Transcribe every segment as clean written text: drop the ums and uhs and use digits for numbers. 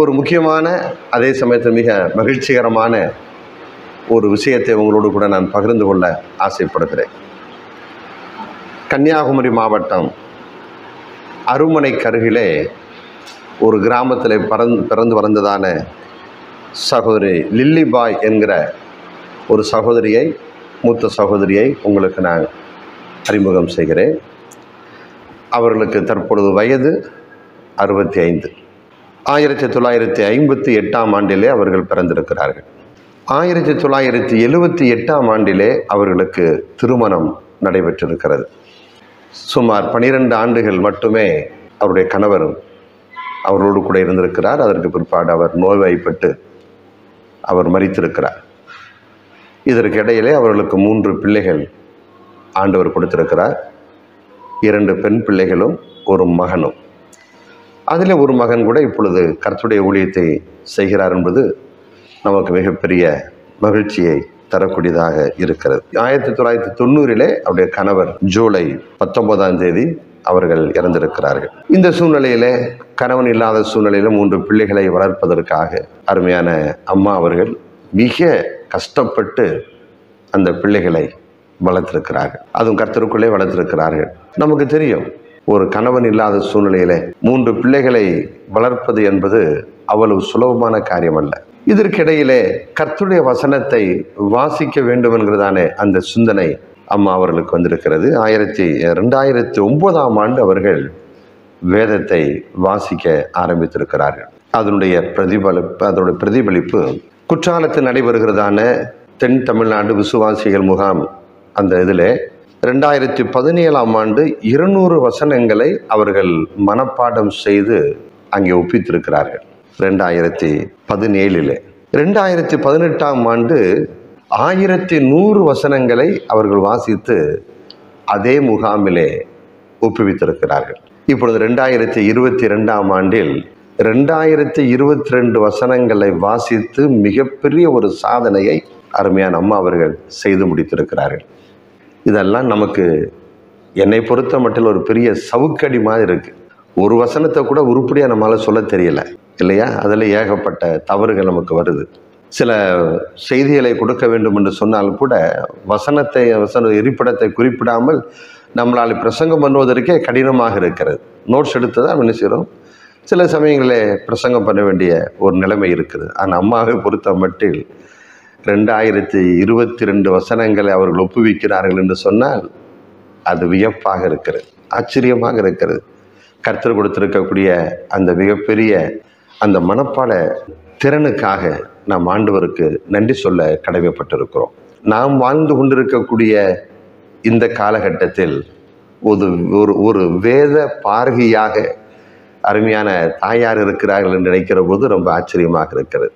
ஒரு முக்கியமான அதே சமயத்தில் மிக மகிழ்ச்சிகரமான ஒரு விஷயத்தை உங்களோடு கூட நான் பகிர்ந்து கொள்ள ஆசைப்படுகிறேன். கன்னியாகுமரி மாவட்டம் அருமனைக்கு அருகிலே ஒரு கிராமத்தில் பிறந்து வளர்ந்ததான சகோதரி லில்லிபாய் என்கிற ஒரு சகோதரியை, மூத்த சகோதரியை உங்களுக்கு நான் அறிமுகம் செய்கிறேன். அவர்களுக்கு தற்பொழுது வயது 65. 1958ஆம் ஆண்டிலே அவர்கள் பிறந்திருக்கிறார்கள். 1978ஆம் ஆண்டிலே அவர்களுக்கு திருமணம் நடைபெற்றிருக்கிறது. சுமார் 12 ஆண்டுகள் மட்டுமே அவருடைய கணவர் அவரோடு கூட இருந்திருக்கிறார். அதற்கு பிற்பாடு அவர் நோய்வாய்ப்பட்டு அவர் மரித்திருக்கிறார். இதற்கிடையிலே அவர்களுக்கு 3 பிள்ளைகள் ஆண்டவர் கொடுத்திருக்கிறார். 2 பெண் பிள்ளைகளும் ஒரு மகனும். அதில் ஒரு மகன் கூட இப்பொழுது கர்த்தருடைய ஊழியத்தை செய்கிறார் என்பது நமக்கு மிகப்பெரிய மகிழ்ச்சியை தரக்கூடியதாக இருக்கிறது. 1990லே அவருடைய கணவர் ஜூலை 19 அவர்கள் இறந்திருக்கிறார்கள். இந்த சூழ்நிலையில, கணவன் இல்லாத சூழ்நிலையில 3 பிள்ளைகளை வளர்ப்பதற்காக அருமையான அம்மா அவர்கள் மிக கஷ்டப்பட்டு அந்த பிள்ளைகளை வளர்த்திருக்கிறார்கள். அதுவும் கர்த்தருக்குள்ளே வளர்த்திருக்கிறார்கள். நமக்கு தெரியும், ஒரு கணவன் இல்லாத சூழ்நிலையில 3 பிள்ளைகளை வளர்ப்பது என்பது அவ்வளவு சுலபமான காரியம் அல்ல. இதற்கிடையிலே கர்த்தருடைய வசனத்தை வாசிக்க வேண்டும் என்கிறதான அந்த சிந்தனை அம்மா அவர்களுக்கு வந்திருக்கிறது. 2009ஆம் ஆண்டு அவர்கள் வேதத்தை வாசிக்க ஆரம்பித்திருக்கிறார்கள். அதனுடைய பிரதிபலிப்பு குற்றாலத்தில் நடைபெறுகிறதான தென் தமிழ்நாடு விசுவாசிகள் முகாம். அந்த இதில் 2017ஆம் ஆண்டு 200 வசனங்களை அவர்கள் மனப்பாடம் செய்து அங்கே ஒப்பித்திருக்கிறார்கள். 2017லே 2018ஆம் ஆண்டு 1100 வசனங்களை அவர்கள் வாசித்து அதே முகாமிலே ஒப்புவித்திருக்கிறார்கள். இப்பொழுது 2022ஆம் ஆண்டில் 2022 வசனங்களை வாசித்து மிகப்பெரிய ஒரு சாதனையை அருமையான அம்மா அவர்கள் செய்து முடித்திருக்கிறார்கள். இதெல்லாம் நமக்கு, என்னை பொறுத்த மட்டும், ஒரு பெரிய சவுக்கடி மாதிரி இருக்குது. ஒரு வசனத்தை கூட உருப்படியாக நம்மளால் சொல்ல தெரியலை இல்லையா? அதில் ஏகப்பட்ட தவறுகள் நமக்கு வருது. சில செய்திகளை கொடுக்க வேண்டும் என்று சொன்னாலும் கூட வசனத்தை குறிப்பிடாமல் நம்மளால் பிரசங்கம் பண்ணுவதற்கே கடினமாக இருக்கிறது. நோட்ஸ் எடுத்து தான் என்ன செய்கிறோம், சில சமயங்களே பிரசங்கம் பண்ண வேண்டிய ஒரு நிலைமை இருக்குது. ஆனால் அம்மாவை பொறுத்த மட்டில் 2022 வசனங்களை அவர்கள் ஒப்புவிக்கிறார்கள் என்று சொன்னால் அது வியப்பாக இருக்கிறது, ஆச்சரியமாக இருக்கிறது. கர்த்தர் கொடுத்திருக்கக்கூடிய அந்த மிகப்பெரிய அந்த மனப்பாட திறனுக்காக நாம் ஆண்டவருக்கு நன்றி சொல்ல கடமைப்பட்டிருக்கிறோம். நாம் வாழ்ந்து கொண்டிருக்கக்கூடிய இந்த காலகட்டத்தில் ஒரு வேத பார்வையாக அருமையான தாயார் இருக்கிறார்கள் என்று நினைக்கிற போது ரொம்ப ஆச்சரியமாக இருக்கிறது.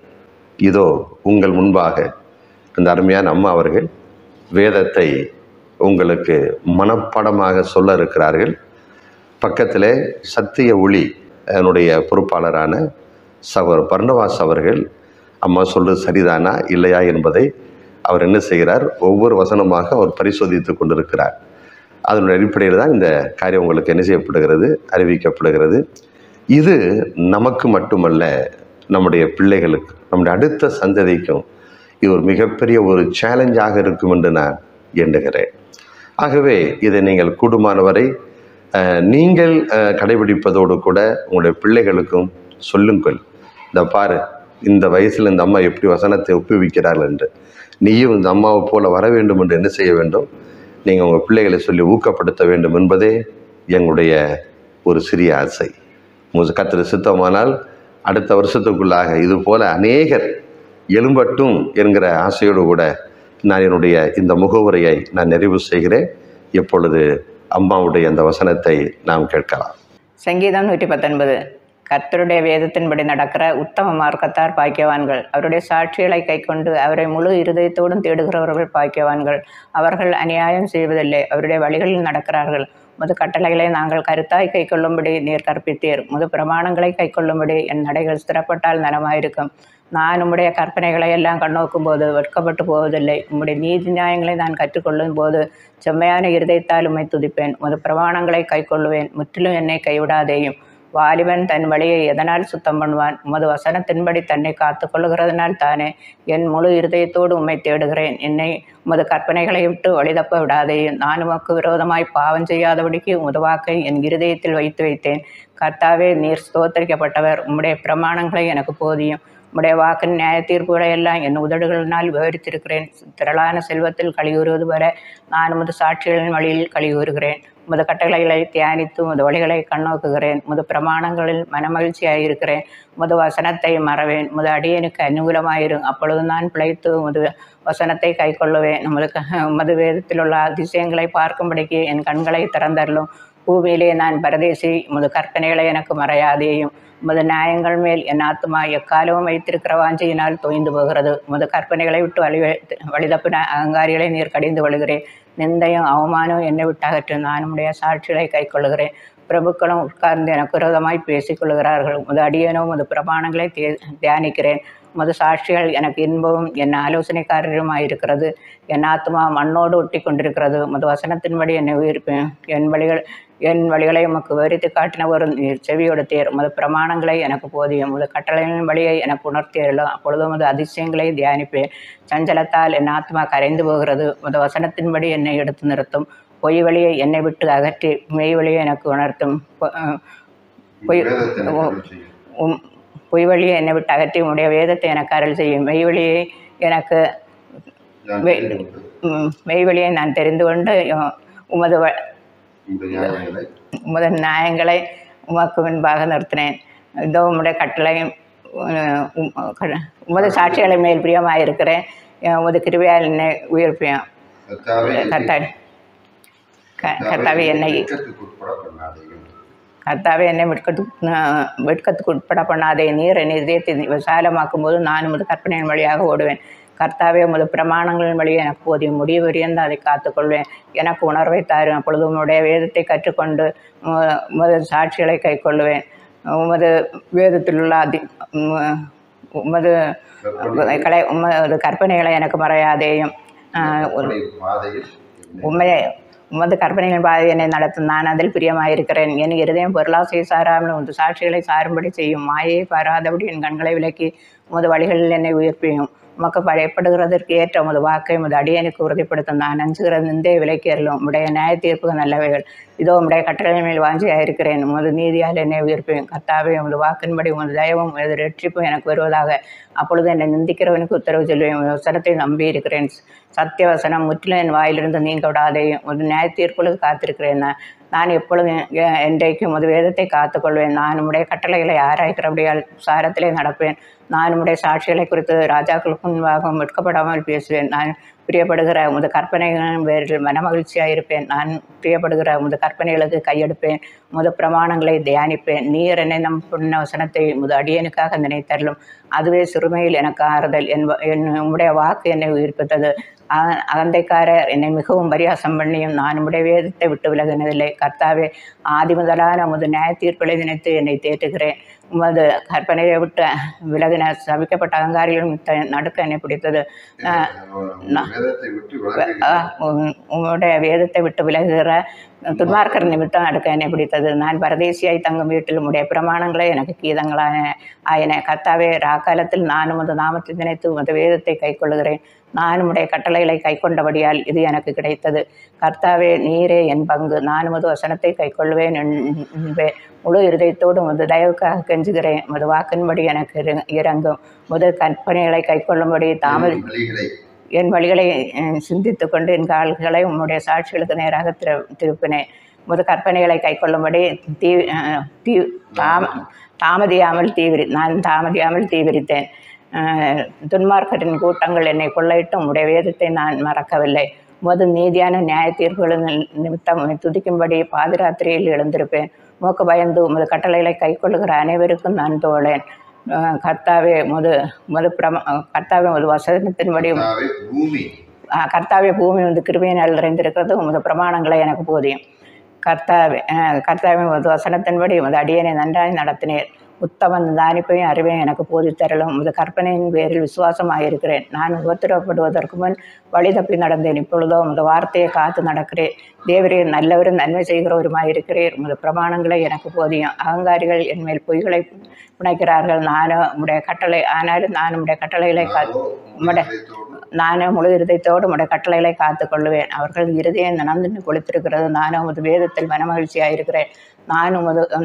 இதோ உங்கள் முன்பாக அந்த அருமையான அம்மா அவர்கள் வேதத்தை உங்களுக்கு மனப்பாடமாக சொல்ல இருக்கிறார்கள். பக்கத்திலே சத்திய ஒளி என்னுடைய பொறுப்பாளரான சகோதரர் பர்ணவாஸ் அவர்கள் அம்மா சொல்றது சரிதானா இல்லையா என்பதை அவர் என்ன செய்கிறார், ஒவ்வொரு வசனமாக அவர் பரிசோதித்து கொண்டிருக்கிறார். அதனுடைய அடிப்படையில் தான் இந்த காரியம் உங்களுக்கு என்ன செய்யப்படுகிறது, அறிவிக்கப்படுகிறது. இது நமக்கு மட்டுமல்ல, நம்முடைய பிள்ளைகளுக்கு, நம்முடைய அடுத்த சந்ததிக்கும் இது ஒரு மிகப்பெரிய ஒரு சேலஞ்சாக இருக்கும் என்று நான் எண்ணுகிறேன். ஆகவே இதை நீங்கள் கூடுமானவரை நீங்கள் கடைபிடிப்பதோடு கூட உங்களுடைய பிள்ளைகளுக்கும் சொல்லுங்கள், இந்த பாரு இந்த வயசில் இந்த அம்மா எப்படி வசனத்தை ஒப்புவிக்கிறார்கள் என்று. நீயும் இந்த அம்மாவை போல வர வேண்டும் என்று என்ன செய்ய வேண்டும், நீங்கள் உங்கள் பிள்ளைகளை சொல்லி ஊக்கப்படுத்த வேண்டும் என்பதே எங்களுடைய ஒரு சிறிய ஆசை. கர்த்தர் சித்தமானால் அடுத்த வருஷத்துக்குள்ளாக இது போல அநேகர் எழும்பட்டும் என்கிற ஆசையோடு கூட நான் என்னுடைய இந்த முகவுரையை நான் நிறைவு செய்கிறேன். இப்பொழுது அம்மாவுடைய அந்த வசனத்தை நாம் கேட்கலாம். சங்கீதம் 119. கர்த்தருடைய வேதத்தின்படி நடக்கிற உத்தம மார்க்கத்தார் பாக்கியவான்கள். அவருடைய சாட்சிகளை கை கொண்டு அவரை முழு இருதயத்தோடும் தேடுகிறவர்கள் பாக்கியவான்கள். அவர்கள் அநியாயம் செய்வதில்லை, அவருடைய வழிகளில் நடக்கிறார்கள். முது கட்டளைகளை நாங்கள் கருத்தாய் கை கொள்ளும்படி நீர் கற்பித்தீர். முது பிரமாணங்களை கை கொள்ளும்படி என் நடைகள் ஸ்திரப்பட்டால் நலமாயிருக்கும். நான் உம்முடைய கற்பனைகளை எல்லாம் கண்ணோக்கும் போது வெட்கப்பட்டு போவதில்லை. உம்முடைய நீதி நியாயங்களை நான் கற்றுக்கொள்ளும் போது செம்மையான இருதயத்தால் உம்மை துதிப்பேன். முது பிரமாணங்களை கை கொள்ளுவேன், முற்றிலும் என்னை கைவிடாதேயும். வாலிபன் தன் வழியை எதனால் சுத்தம் பண்ணுவான்? உமது வசனத்தின்படி தன்னை காத்து கொள்ளுகிறதுனால் தானே. என் முழு இருதயத்தோடு உம்மை தேடுகிறேன். என்னை உமது கற்பனைகளை விட்டு வழிதப்ப விடாதே. நான் உமக்கு விரோதமாய் பாவம் செய்யாதபடிக்கு உமது வாக்கை என் இருதயத்தில் வைத்து வைத்தேன். கர்த்தாவே, நீர் ஸ்தோத்தரிக்கப்பட்டவர். உம்முடைய பிரமாணங்களை எனக்கு போதியும். உம்முடைய வாக்கின் நியாய தீர்ப்புகளை எல்லாம் என் உதடுகளினால் விவரித்திருக்கிறேன். திரளான செல்வத்தில் கழிவுறுவது வரை நான் உமது சாட்சிகளின் வழியில் கழிவுறுகிறேன். உமது கட்டளைகளை தியானித்து உமது வழிகளை கண்ணோக்குகிறேன். உமது பிரமாணங்களில் மனமகிழ்ச்சியாயிருக்கிறேன். உமது வசனத்தை மறவேன். உமது அடியனுக்கு அனுகூலமாயிரும். அப்பொழுது நான் பிழைத்து உமது வசனத்தை கை கொள்ளுவேன். உமது வேதத்தில் உள்ள அதிசயங்களை பார்க்கும்படிக்கு என் கண்களை திறந்தள்ளும். பூமியிலே நான் பரதேசி. உமது கற்பனைகளை எனக்கு மறையாதேயும். உமது நியாயங்கள் மேல் என் ஆத்துமா எக்காலமும் வைத்திருக்கிற வாஞ்சையினால் தொய்ந்து போகிறது. உமது கற்பனைகளை விட்டு வழிதப்பின அகங்காரிகளை நீர் கடிந்து கொள்கிறேன். நிந்தையும் அவமானம் என்னை விட்டாகற்று. நான் உடைய சாட்சிகளை கை கொள்கிறேன். பிரபுக்களும் உட்கார்ந்து எனக்கு விரோதமாய் பேசிக்கொள்கிறார்கள். உமது அடியேனோ உமது பிரமாணங்களை தியானிக்கிறேன். உமது சாட்சிகள் எனக்கு இன்பமும் என் ஆலோசனைக்காரருமாயிருக்கிறது. என் ஆத்மா மண்ணோடு ஒட்டி கொண்டிருக்கிறது. உமது வசனத்தின்படி என்னை உயிர்ப்பேன். என் வழிகளை உமக்கு விவரித்து காட்டின ஒரு செவியொடுத்தேர். உமது பிரமாணங்களை எனக்கு போதியும். உமது கட்டளையின் வழியை எனக்கு உணர்த்தியருளும். அப்பொழுது உமது அதிசயங்களை தியானிப்பேன். சஞ்சலத்தால் என் ஆத்மா கரைந்து போகிறது. உமது வசனத்தின்படி என்னை எடுத்து நிறுத்தும். பொய் வழியை என்னை விட்டு அகற்றி மெய் வழியை எனக்கு உணர்த்தும். பொய் வழியை என்னை விட்டு அகற்றி உடைய வேதத்தை எனக்கு அருள் செய்யும். மெய் வழியை நான் தெரிந்து கொண்டு உமது நியாயங்களை உமக்கு முன்பாக நிறுத்தினேன். இதோ உம்முடைய கட்டளையும் உமது சாட்சிகளை மேல் பிரியமாயிருக்கிறேன். உமது கிருபையால் என்னை உயிர்ப்பியும். கர்த்தாவே என்னை வெட்கத்துக்கு உட்பட பண்ணாதே. நீர் என் இதயத்தை விசாலமாக்கும் போது நான் உமது கற்பனையின் வழியாக ஓடுவேன். கர்த்தாவே, உமது பிரமாணங்களின் வழியை எனக்கு போதிய முடிவு வரியந்து அதை காத்துக்கொள்வேன். எனக்கு உணர்வை தாரும். அப்பொழுது உம்முடைய வேதத்தை கற்றுக்கொண்டு உமது சாட்சிகளை கை கொள்ளுவேன். உமது வேதத்தில் உள்ள உமது கற்பனைகளை எனக்கு மறையாதேயும். உமது கற்பனைகள் பாதை என்னை நடத்தும். நான் அதில் பிரியமாயிருக்கிறேன். என் இருதயம் பொருளாசையை சாராமல் உமது சாட்சிகளை சாரும்படி செய்யும். மாயை பாராதபடி என் கண்களை விலக்கி உமது வழிகளில் என்னை உயிர்ப்பியும். உமக்கு பயப்படுகிறதற்கு ஏற்ற உமது வாக்கை உமது அடியனுக்கு உறுதிப்படுத்தும். நான் அஞ்சுகிறது நிந்தே விலக்கி அருளும். உடைய நியாய தீர்ப்புகள் நல்லவைகள். இதோ உடைய கட்டளையின் மேல் வாஞ்சியாயிருக்கிறேன். உமது நீதியால் என்னை உயிர்ப்பியும். கர்த்தாவே, உமது வாக்கின்படி உமது தயவும் உமது ரட்சிப்பும் எனக்கு வருவதாக. அப்பொழுது என்னை நிந்திக்கிறவனுக்கு உத்தரவு சொல்வேன். உமது வசனத்தை நம்பியிருக்கிறேன். சத்திய வசனம் முற்றிலும் என் வாயிலிருந்து நீங்க விடாதேயும். உமது நியாய தீர்ப்புகளுக்கு காத்திருக்கிறேன். நான் எப்பொழுதும் என்றைக்கு உமது வேதத்தை காத்துக்கொள்வேன். நான் உம்முடைய கட்டளைகளை ஆராய்க்கிறபடியால் சாரத்திலே நடப்பேன். நான் உம்முடைய சாட்சிகளை குறித்து ராஜாக்களுக்கு முன்பாகவும் வெட்கப்படாமல் பேசுவேன். நான் பிரியப்படுகிற உமது கற்பனைகளின் வேறு மனமகிழ்ச்சியாக இருப்பேன். நான் பிரியப்படுகிற உமது கற்பனைகளுக்கு கையெடுப்பேன். உமது பிரமாணங்களை தியானிப்பேன். நீர் என்னை நம் சொன்ன வசனத்தை உமது அடியனுக்காக நினைத்தருளும். அதுவே சிறுமையில் எனக்கு ஆறுதல். உம்முடைய வாக்கு என்னை உயிர்ப்பித்தது. அகந்தைக்காரர் என்னை மிகவும் பரியாசம் பண்ணியும். நான் உம்முடைய வேதத்தை விட்டு விலகினதில்லை. கர்த்தாவே, ஆதி முதலான உமது நியாய தீர்ப்புகளை நினைத்து என்னை தேற்றுகிறேன். உமது கற்பனையை விட்டு விலகின சபிக்கப்பட்ட அகங்காரிகளும் நடுக்க என்னை பிடித்தது. உம்முடைய வேதத்தை விட்டு விலகுகிற துன்மார்க்கர் நிமித்தம் நடுக்க என்னை பிடித்தது. நான் பரதேசியாய் தங்கும் வீட்டில் உம்முடைய பிரமாணங்களே எனக்கு கீதங்களான ஆயின. கர்த்தாவே, ராக்காலத்தில் நான் உமது நாமத்தை நினைத்து உமது வேதத்தை கை கொள்கிறேன். நான் உம்முடைய கட்டளைகளை கை கொண்டபடியால் இது எனக்கு கிடைத்தது. கர்த்தாவே, நீரே என் பங்கு. நான் உமது வசனத்தை கை கொள்வேன் என்பேன். முழு இருதயத்தோடு உமது தயவுக்காக கெஞ்சுகிறேன். உமது வாக்கின்படி எனக்கு இறங்கும். உமது கற்பனைகளை கை கொள்ளும்படி என் வழிகளை சிந்தித்து கொண்டு என் கால்களை உம்முடைய சாட்சிகளுக்கு நேராக திருப்பினேன். உமது கற்பனைகளை கை கொள்ளும்படி நான் தாமதியாமல் தீவிரித்தேன். துன்மார்க்கரின் கூட்டங்கள் என்னை கொள்ளையிட்டு உம்முடைய வேதத்தை நான் மறக்கவில்லை. உமது நீதியான நியாய தீர்ப்புகளின் நிமித்தம் உம்மை துதிக்கும்படி பாதிராத்திரியில் எழுந்திருப்பேன். மூக்கு பயந்து உமது கட்டளைகளை கை கொள்ளுகிற அனைவருக்கும் நான் தோழேன். கர்த்தாவே உமது வசனத்தின்படி பூமி கிருபையினால் நிறைந்திருக்கிறது. உமது பிரமாணங்களை எனக்கு போதியும். கர்த்தாவே உமது வசனத்தின்படி உமது அடியனை நன்றாய் நடத்தினேன். உத்தமன் தானிப்பையும் அறிவையும் எனக்கு போதித்தரலும். உமது கற்பனையின் பேரில் விசுவாசமாயிருக்கிறேன். நான் உபத்திரப்படுவதற்கு முன் வழி தப்பி நடந்தேன். இப்பொழுதோ உமது வார்த்தையை காத்து நடக்கிறேன். தேவரீர் நல்லவரும் நன்மை செய்கிறவருமாயிருக்கிறீர். உமது பிரமாணங்களை எனக்கு போதியும். அகங்காரிகள் என்மேல் பொய்களை புனைக்கிறார்கள். நானும் உடைய கட்டளை ஆனாலும் நான் உடைய கட்டளைகளை நானே முழு இருதயத்தோடு உடைய கட்டளைகளை காத்துக்கொள்ளுவேன். அவர்கள் இருதயம் நனந்து கொளுத்திருக்கிறது. நானும் உமது வேதத்தில் மனமகிழ்ச்சியாயிருக்கிறேன்.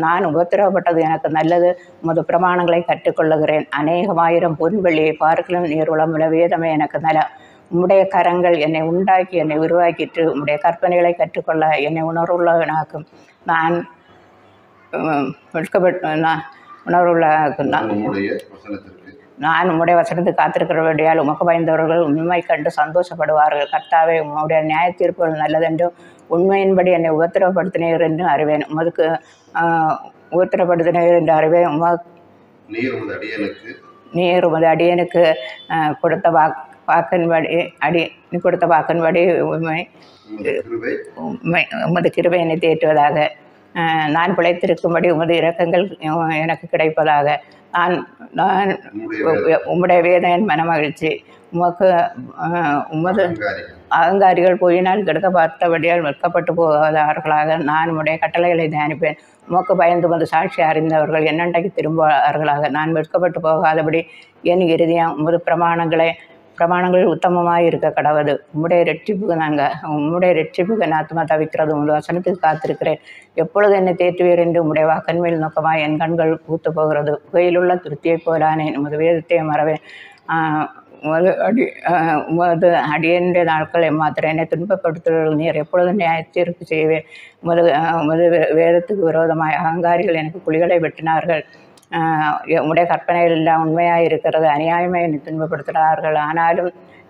நான் உபத்திரவப்பட்டது எனக்கு நல்லது. உமது பிரமாணங்களை கற்றுக்கொள்ளுகிறேன். அநேகமாயிரம் பொன்வெள்ளியை பார்க்கலும் நீர் உளமுள்ள வேதமே எனக்கு நலம். உம்முடைய கரங்கள் என்னை உண்டாக்கி என்னை உருவாக்கிற்று. உம்முடைய கற்பனைகளை கற்றுக்கொள்ள என்னை உணர்வுள்ளவனாக்கும். நான் நான் உம்முடைய வசனத்தை காத்திருக்கிறபடியால் உமக்கு பயந்தவர்கள் உண்மை கண்டு சந்தோஷப்படுவார்கள். கர்த்தாவே, உம்முடைய நியாய தீர்ப்புகள் நல்லதென்றும் உண்மையின்படி என்னை உபத்திரப்படுத்தினீர் என்று அறிவேன். உமக்கு உபத்திரப்படுத்தினீர் என்று அறிவேன். நீர் உமது அடியனுக்கு கொடுத்த வாக்கின்படி உமது கிருபை என்னை தேற்றுவதாக. நான் பிழைத்திருக்கும்படி உமது இரக்கங்கள் எனக்கு கிடைப்பதாக. நான் உம்முடைய வேதனையின் மனமகிழ்ச்சி. உமது அகங்காரிகள் பொய்யினால் கெடுக்க பார்த்தபடியால் வெட்கப்பட்டு போவதார்களாக. நான் உம்முடைய கட்டளைகளை தியானிப்பேன். உமக்கு பயந்து உமது சாட்சி அறிந்தவர்கள் என்னண்டைக்கு திரும்புவார்களாக. நான் வெட்கப்பட்டு போகாதபடி என் இறுதியம் உமது பிரமாணங்கள் உத்தமமாக இருக்க கடவுது. உம்முடைய இரட்சிப்புக்கு என் ஆத்மா தவிக்கிறது. உமது வசனத்துக்கு காத்திருக்கிறேன். எப்பொழுது என்னை தேற்றுவீர் என்று உம்முடைய வாக்கன் மேல் நோக்கமாக என் கண்கள் பூத்து போகிறது. புகையிலுள்ள திருப்தியைப் போலானேன். உமது வேதத்தை மறவேன். உமது அடியனுடைய நாட்கள் ஏமாத்திரேன். என்னை துன்பப்படுத்துவீர்கள். நீர் எப்பொழுது நியாய தீர்ப்பு செய்வேன். உமது வேதத்துக்கு விரோதமாக அகங்காரிகள் எனக்கு குழிகளை வெட்டினார்கள். உம்முடைய கற்பனைகள் எல்லாம் உண்மையாக இருக்கிறது. அநியாயமாக என்னை துன்பப்படுத்துகிறார்கள். ஆனாலும்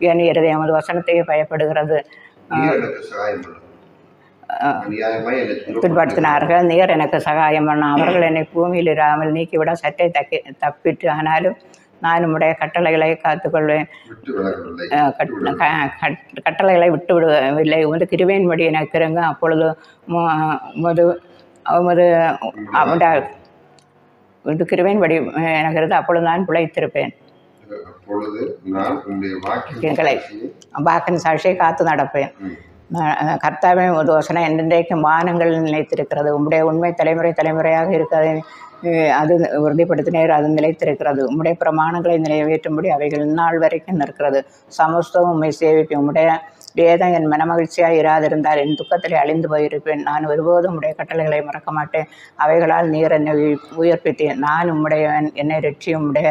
என் இருதயம் உமது வசனத்தையே பயப்படுகிறது. துன்பப்படுத்தினார்கள். நீர் எனக்கு சகாயம் பண்ண. அவர்கள் என்னை பூமியில் இராமல் நீக்கிவிட சற்றே தப்பிட்டு. ஆனாலும் நான் உம்முடைய கட்டளைகளை காத்துக்கொள்வேன். கட்டளைகளை விட்டு விடவில்லை. உமது கிருபையின்படி எனக்கு இருங்க. அப்பொழுது உமது கிருபையின்படி எனக்கு இருந்து அப்பொழுது நான் பிழைத்திருப்பேன். வாக்கின் சாட்சியை காத்து நடப்பேன். கர்த்தாவே, உமது வசனம் என்றென்றைக்கு மானங்கள் நிலைத்திருக்கிறது. உம்முடைய உண்மை தலைமுறை தலைமுறையாக இருக்கிறது. அது உறுதிப்படுத்தினர். அது நிலைத்திருக்கிறது. உம்முடைய பிரமாணங்களை நிறைவேற்றும்படி அவைகள் இந்நாள் வரைக்கும் நிற்கிறது. சமஸ்தவம் உண்மை சேவிக்கும். உம்முடைய வேதம் என் மனமகிழ்ச்சியாக இராதிருந்தால் என் துக்கத்திலே அழிந்து போயிருப்பேன். நான் ஒருபோதும் உம்முடைய கட்டளைகளை மறக்க மாட்டேன். அவைகளால் நீர் என்னை உயிர்ப்பித்தேன். நான் என்னை இரட்சி உம்முடைய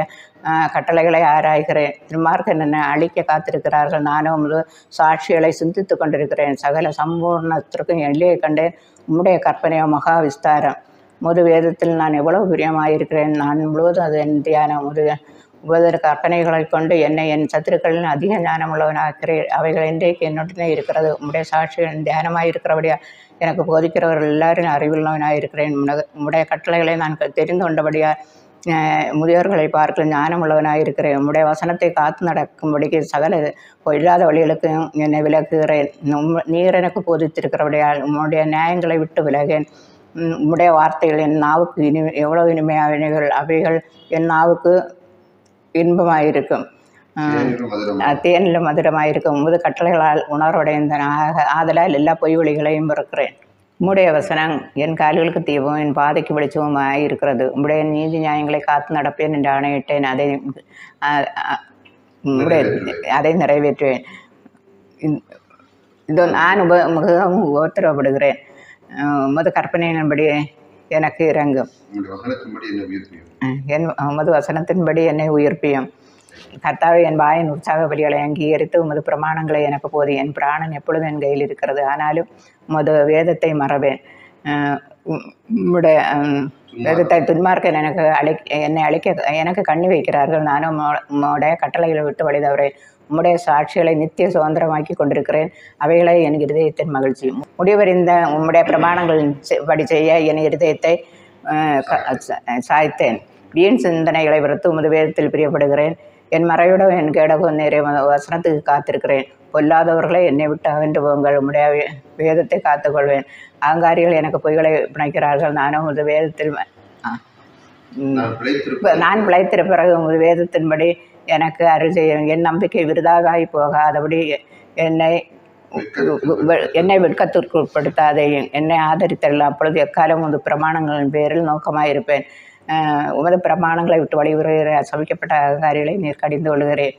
கட்டளைகளை ஆராய்கிறேன். திருமார்க்கன் என்னை அழிக்க காத்திருக்கிறார்கள். நானும் உமது சாட்சிகளை சிந்தித்து கொண்டிருக்கிறேன். சகல சம்பூர்ணத்திற்கும் எல்லையை கண்டேன். உம்முடைய கற்பனையோ மகா விஸ்தாரம். உமது வேதத்தில் நான் எவ்வளவு பிரியமாயிருக்கிறேன். நான் முழுவதும் அது என் தியானம். உமது கற்பனைகளை கொண்டு என்னை என் சத்துருக்களின் அதிக ஞானம் உள்ளவனாகிறேன். அவைகள் இன்றைக்கு என்னுடனே இருக்கிறது. உம்முடைய சாட்சிகள் தியானமாயிருக்கிறபடியா எனக்கு போதிக்கிறவர்கள் எல்லாரும் அறிவுள்ளவனாயிருக்கிறேன். உம்முடைய கட்டளைகளை நான் தெரிந்து கொண்டபடியா முதியோர்களை பார்க்க ஞானம் உள்ளவனாயிருக்கிறேன். உம்முடைய வசனத்தை காத்து நடக்கும்படிக்கு சகல இல்லாத வழிகளுக்கு என்னை விலக்குகிறேன். நீர் எனக்கு போதித்திருக்கிறபடியால் உம்முடைய நியாயங்களை விட்டு விலகேன். உம்முடைய வார்த்தைகள் என் நாவுக்கு எவ்வளவு இனிமையானவைகள். அவைகள் என் நாவுக்கு இன்பமாயிருக்கும், தேனிலும் மதுரமாயிருக்கும். உமது கட்டளைகளால் உணர்வடைந்தன. ஆதலால் எல்லா பொய் வழிகளையும் இருக்கிறேன். உம்முடைய வசனம் என் கால்களுக்கு தீபம் என் பாதைக்கு வெளிச்சமுமாய் இருக்கிறது. உம்முடைய நீதி நியாயங்களை காத்து நடப்பேன் என்று ஆணையிட்டேன். அதை நிறைவேற்றுவேன். இதோ நான் மிகவும் உபத்திரப்படுகிறேன். உமது கற்பனையின்படி எனக்கு இறங்கும். உமது வசனத்தின்படி என்னை உயிர்ப்பியும். கர்த்தாவே, என் வாயின் உற்சாக வழிகளை அங்கீகரித்து உமது பிரமாணங்களை எனக்கு போது. என் பிராணன் எப்பொழுதும் என் கையில் இருக்கிறது. ஆனாலும் உமது வேதத்தை மறவேன். உம்முடைய வேதத்தை துன்மார்க்க எனக்கு என்னை அழைக்க எனக்கு கண்ணி வைக்கிறார்கள். நானும் உம்முடைய கட்டளைகளை விட்டு வழிதவறேன். உம்முடைய சாட்சிகளை நித்திய சுதந்திரமாக்கி கொண்டிருக்கிறேன். அவைகளை என் இருதயத்தின் மகிழ்ச்சி. முடிவறிந்த உம்முடைய பிரமாணங்கள் படி செய்ய என் இருதயத்தை சாய்த்தேன். வீண் சிந்தனைகளை விடுத்து உமது வேதத்தில் பிரியப்படுகிறேன். என் மறைவிட என் கேடகோ நேரே வசனத்துக்கு காத்திருக்கிறேன். பொல்லாதவர்களை என்னை விட்டு அகன்று போங்கள். உம்முடைய வேதத்தை காத்துக்கொள்வேன். அகங்காரிகள் எனக்கு பொய்களை பிணைக்கிறார்கள். நானும் உமது வேதத்தில் நான் பிழைத்திரு பிறகு உங்கள் வேதத்தின்படி எனக்கு அருள் செய்ய, என் நம்பிக்கை விருதாகாய் போகாதபடி என்னை வெட்கத்திற்கு உட்படுத்தாதே, என்னை ஆதரித்தல். அப்பொழுது எக்காலம் உமது பிரமாணங்களின் பேரில் நோக்கமாயிருப்பேன். உமது பிரமாணங்களை விட்டு வழிபடுகிற சமைக்கப்பட்ட அகங்காரிகளை நீர் கடிந்து கொள்கிறேன்,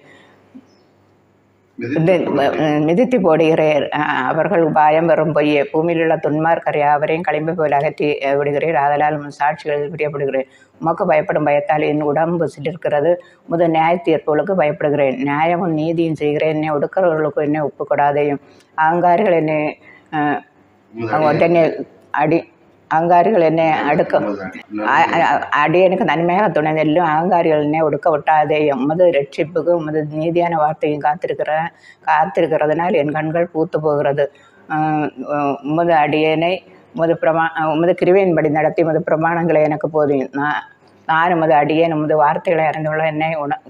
மிதித்து போடுகிறேர். அவர்கள் உபாயம் வெறும் பொய்யே. பூமியில் உள்ள துன்மார்க்கர் யாவரையும் களிம்பு போல் அகற்றி விடுகிறேன். ஆதலால் சாட்சிகளில் பிரியப்படுகிறேன். உமக்கு பயப்படும் பயத்தால் என் உடம்பு சிலிருக்கிறது. முது நியாய தீர்ப்புகளுக்கு பயப்படுகிறேன். நியாயமும் நீதியும் செய்கிறேன். என்னை ஒடுக்கிறவர்களுக்கு என்னை ஒப்புக்கூடாதையும் அங்காரிகள் என்னை உடனே அடி ஆங்காரிகள் என்னை அடுக்க அடியனுக்கு நன்மையாக துணை நெல்லும். ஆங்காரிகள் என்னை ஒடுக்க விட்டாதே. உமது ரட்சிப்புக்கு உமது நீதியான வார்த்தையும் காத்திருக்கிறதுனால் என் கண்கள் பூத்து போகிறது. உமது அடியனை உமது கிருவையின்படி நடத்தி உமது பிரமாணங்களை எனக்கு போதியும். நான் உமது அடியேன் உமது வார்த்தைகளை அறிந்துள்ள என்னை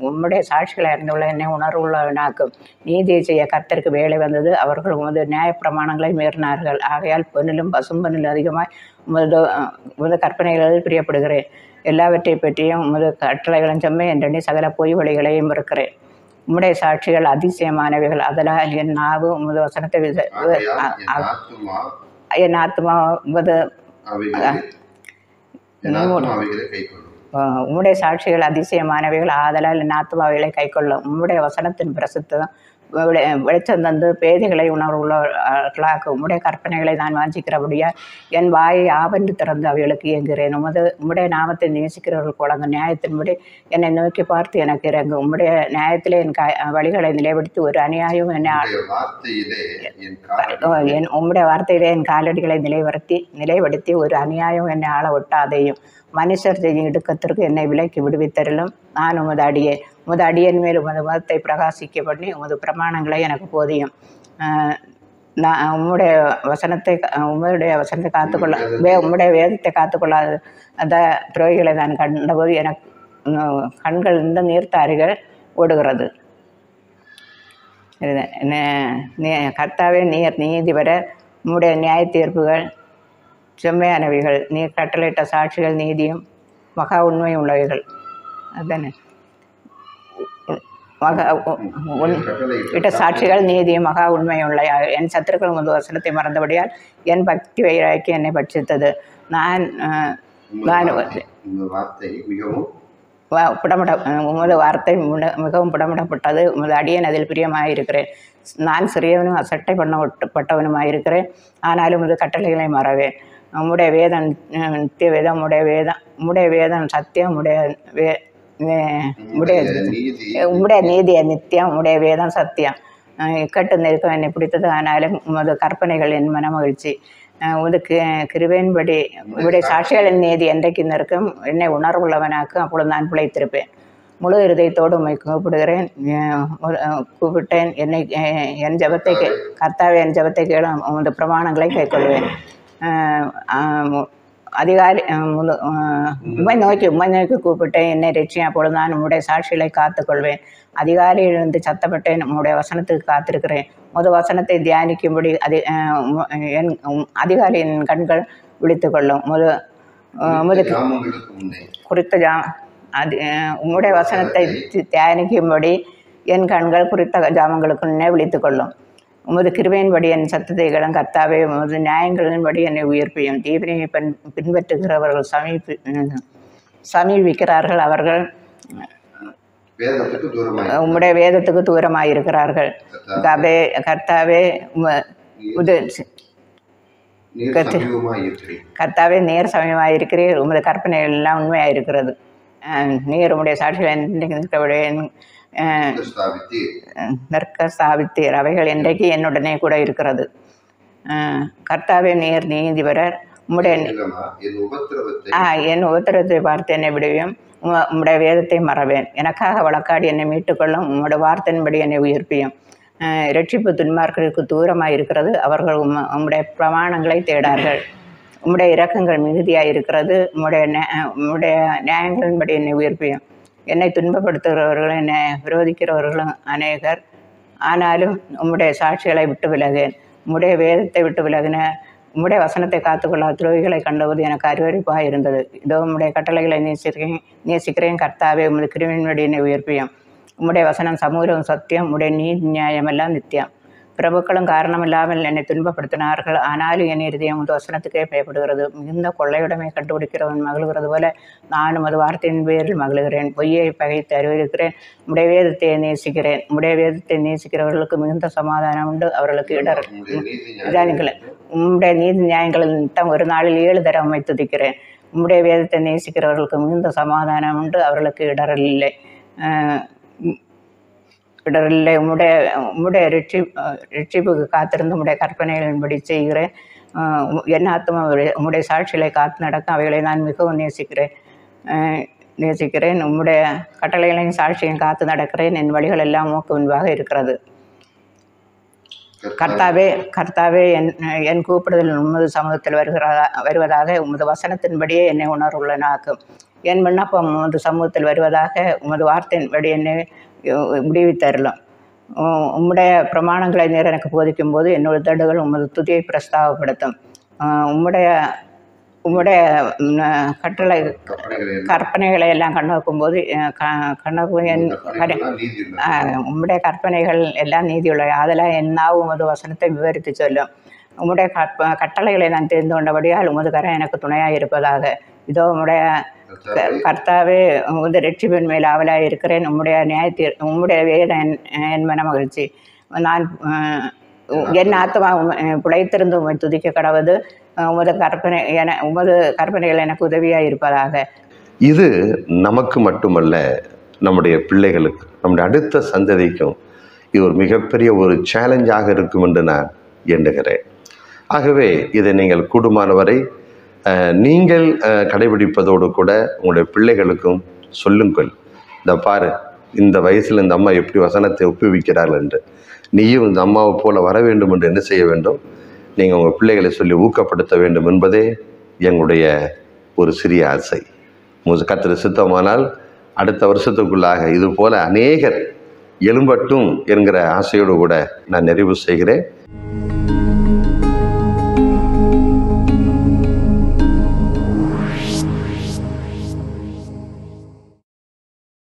உம்முடைய சாட்சிகளை அறிந்துள்ள என்னை உணர்வுள்ளவனாக்கும். நீதியை செய்ய கர்த்தருக்கு வேலை வந்தது. அவர்கள் உமது நியாயப்பிரமாணங்களை மீறினார்கள். ஆகையால் பொன்னிலும் பசும்பொன்னிலும் அதிகமாய் உமது கற்பனைகளில் பிரியப்படுகிறேன். எல்லாவற்றை பற்றியும் உமது கட்டளைகளும் செம்மை என்றெண்ணி சகல பொய் வழிகளையும் இருக்கிறேன். உம்முடைய சாட்சிகள் அதிசயமானவைகள். அதனால் என் நாவு உமது வசனத்தை என் ஆத்மா உமது உம்முடைய சாட்சிகள் அதிசயமானவைகள். ஆதலால் என் ஆத்மாவைகளை கை கொள்ளும். உம்முடைய வசனத்தின் பிரசித்தம் வெளிச்சம் தந்து பேதைகளை உணர்வுள்ளவர்களாக உம்முடைய கற்பனைகளை நான் வாஞ்சிக்கிறபடியா என் வாயை ஆவென்று திறந்து அவைகளுக்கு இயங்குகிறேன். உம்முடைய நாமத்தை நேசிக்கிறவர்களுக்கு வழங்கும் நியாயத்தின்படி என்னை நோக்கி பார்த்து எனக்கு இறங்கு. உம்முடைய நியாயத்திலே என் வழிகளை நிலைப்படுத்தி ஒரு அநியாயம் உம்முடைய வார்த்தையிலே என் காலடிகளை நிலைப்படுத்தி ஒரு அநியாயம் என்னை ஆள ஒட்டாதையும் மனுஷர் செய்யும் இடுக்கத்திற்கு என்னை விலைக்கு விடுவித்தருளும். நான் உமது அடியேன். உமது அடியன் மேல் உமது மதத்தை பிரகாசிக்க பண்ணி உமது பிரமாணங்களை எனக்கு போதியும். நான் உம்முடைய வசனத்தை காத்துக்கொள்ள உம்முடைய வேதத்தை காத்துக்கொள்ளாத அந்த துறைகளை நான் கண்டபோது எனக்கு கண்கள் இந்த நீர்த்தாரிகள் ஓடுகிறது. கர்த்தாவே, நீர் நீதிபர. உம்முடைய நியாய தீர்ப்புகள் செம்மையானவைகள். நீர் கட்டளையிட்ட சாட்சிகள் நீதியும் மகா உண்மையும் உள்ளவைகள். அதுதானே, இட்ட சாட்சிகள் நீதியும் மகா உண்மையும் உள்ள. என் சத்துருக்கள் உமது வசனத்தை மறந்தபடியால் என் பக்தி வைராக்கி என்னை பட்சித்தது. நான் உமது வார்த்தை மிகவும் புடமிடப்பட்டது. உமது அடியேன் அதில் பிரியமாயிருக்கிறேன். நான் சிறியவனும் அசட்டை பண்ணப்பட்டவனுமாயிருக்கிறேன். ஆனாலும் உமது கட்டளைகளை மறவேன். உம்முடைய வேதம் நித்திய வேதம். உம்முடைய வேதம் சத்தியம். உம்முடைய நீதி நித்தியம். உம்முடைய வேதம் சத்தியம். இக்கட்டு நெருக்கம் என்னை பிடித்தது. ஆனாலும் உமது கற்பனைகள் என் மன மகிழ்ச்சி. உமது கிருபையின்படி உம்முடைய சாட்சிகளின் நீதி என்றைக்கு நிற்கும். என்னை உணர்வுள்ளவனாக்கும். அப்பொழுது நான் பிழைத்திருப்பேன். முழு இருதயத்தோடு உம்மை கூப்பிட்டேன். என் ஜபத்தை கர்த்தாவே, என் ஜபத்தை கேளும். உமது பிரமாணங்களை கைக்கொள்வேன். அதிகாரி உம்மை நோக்கி கூப்பிட்டேன். என்னை ரட்சியும். அப்பொழுது நான் உம்முடைய சாட்சிகளை காத்துக்கொள்வேன். அதிகாரியிலிருந்து சத்தப்பட்டேன். உம்முடைய வசனத்துக்கு காத்திருக்கிறேன். உமது வசனத்தை தியானிக்கும்படி என் அதிகாரியின் கண்கள் விழித்துக் கொள்ளும். குறித்த உம்முடைய வசனத்தை தியானிக்கும்படி என் கண்கள் குறித்த ஜாமங்களுக்கு முன்னே விழித்துக் கொள்ளும். உமது கிருபையின்படி என் சத்தத்தை கேளும். கர்த்தாவே, உமது நியாயங்களின்படி என்னை உயர்ப்பியும். தீவினையை பின்பற்றுகிறவர்கள் சமீபிக்கிறார்கள். அவர்கள் உம்முடைய வேதத்துக்கு தூரமாயிருக்கிறார்கள். கர்த்தாவே, நேர் சமயமாயிருக்கிறீர். உமது கற்பனைகள் எல்லாம் உண்மையாயிருக்கிறது. நீர் உம்முடைய சாட்சிகள் நிற்க ஸ்தாபித்தீர். அவைகள் என்றைக்கு என்னுடனே கூட இருக்கிறது. கர்த்தாவே, நீர் நீதிபரர். என் உபத்திரவத்தை பார்த்து என்னை விடுவியும். உம்முடைய வேதத்தை மறவேன். எனக்காக வழக்காடி என்னை மீட்டுக்கொள்ளும். உம்முடைய வார்த்தையின்படி என்னை உயிர்ப்பியும். இரட்சிப்பு துன்மார்க்கருக்கு தூரமாக இருக்கிறது. அவர்கள் உம்முடைய பிரமாணங்களை தேடார்கள். உம்முடைய இரக்கங்கள் மிகுதியாக இருக்கிறது. உம்முடைய நியாயங்களின்படி என்னை உயிர்ப்பியும். என்னை துன்பப்படுத்துகிறவர்களும் என்னை விரோதிக்கிறவர்களும் அநேகர். ஆனாலும் உம்முடைய சாட்சிகளை விட்டு விலகேன். உம்முடைய வேதத்தை விட்டு விலகின உம்முடைய வசனத்தை காத்துக்கொள்ள துரோகிகளை கண்டபோது எனக்கு அறிவறிப்பாக இருந்தது. இதோ உம்முடைய கட்டளைகளை நேசிக்கிறேன் கர்த்தாவே, உமது கிருவின்படி என்னை உயர்ப்பியும். உம்முடைய வசனம் சமூகம் சத்தியம், உடைய நீர் நியாயமெல்லாம் நித்தியம். பிரபுக்களும் காரணமில்லாமல் என்னை துன்பப்படுத்தினார்கள், ஆனாலும் என் இருதயம் உமது வசனத்துக்கே பயப்படுகிறது. மிகுந்த கொள்ளையுடைமை கண்டுபிடிக்கிறவன் மகிழ்கிறது போல நானும் அது வார்த்தையின் பேரில் மகிழ்கிறேன். பொய்யை பகைத்து அறிவிக்கிறேன், உடைய வேதத்தை நேசிக்கிறேன். உடைய வேதத்தை நேசிக்கிறவர்களுக்கு மிகுந்த சமாதானம் உண்டு, அவர்களுக்கு இடர் நிதானிகளை. உம்முடைய நீதி நியாயங்களில் நித்தம் ஒரு நாளில் 7 தரம் உம்மை துதிக்கிறேன். உம்முடைய வேதத்தை நேசிக்கிறவர்களுக்கு மிகுந்த சமாதானம் உண்டு, அவர்களுக்கு இடரில்லை இடரில்லை. உம்முடைய ரட்சிப்புக்கு காத்திருந்து உம்முடைய கற்பனைகளின்படி செய்கிறேன். என் ஆத்துமா உம்முடைய சாட்சிகளை காத்து நடக்கும், அவைகளை நான் மிகவும் நேசிக்கிறேன். உம்முடைய கட்டளைகளையும் சாட்சியும் காத்து நடக்கிறேன். என் வழிகள் எல்லாம் உமக்கு முன்பாக இருக்கிறது. கர்த்தாவே என் கூப்பிடுதல் உமது சமூகத்தில் வருவதாக உமது வசனத்தின்படியே என்னை உணர்வுள்ளனாக்கும். என் விண்ணப்பம் உமது சமூகத்தில் வருவதாக உமது வார்த்தையின்படி என்னை முடிவித்தரலாம். உம்முடைய பிரமாணங்களை நேர் எனக்கு போதிக்கும் போது என்னோட தடுகள் உமது துதியை பிரஸ்தாபப்படுத்தும். உம்முடைய கட்டளை கற்பனைகளை எல்லாம் கண்ணோக்கும்போது உம்முடைய கற்பனைகள் எல்லாம் நீதியுள்ளவை. அதெல்லாம் என்னாவும் உமது வசனத்தை விவரித்து சொல்லும். உம்முடைய கட்டளைகளை நான் தெரிந்து கொண்டபடியால் உமது கரம் எனக்கு துணையாக இருப்பதாக. இதோ உம்முடைய கர்த்தாவே உமது ரட்சிப்பின் மேல் ஆவலாக இருக்கிறேன். உம்முடைய வேதம் என் மன மகிழ்ச்சி. நான் என் ஆத்துமா பிழைத்திருந்து உம்மை துதிக்க கடவுது. உமது கற்பனைகள் எனக்கு உதவியாக இருப்பதாக. இது நமக்கு மட்டுமல்ல, நம்முடைய பிள்ளைகளுக்கு, நம்முடைய அடுத்த சந்ததிக்கும் இது ஒரு மிகப்பெரிய ஒரு சேலஞ்சாக இருக்கும் என்று நான் எண்ணுகிறேன். ஆகவே இதை நீங்கள் கூடுமானவரை நீங்கள் கடைபிடிப்பதோடு கூட உங்களுடைய பிள்ளைகளுக்கும் சொல்லுங்கள். இந்த பாரு, இந்த வயசில் இந்த அம்மா எப்படி வசனத்தை ஒப்புவிக்கிறார்கள் என்று நீயும் இந்த அம்மாவை போல வர வேண்டும் என்று என்ன செய்ய வேண்டும்? நீங்கள் உங்கள் பிள்ளைகளை சொல்லி ஊக்கப்படுத்த வேண்டும் என்பதே எங்களுடைய ஒரு சிறிய ஆசை. கர்த்தர் சித்தமானால் அடுத்த வருஷத்துக்குள்ளாக இது போல அநேகர் எழும்பட்டும் என்கிற ஆசையோடு கூட நான் நிறைவு செய்கிறேன்.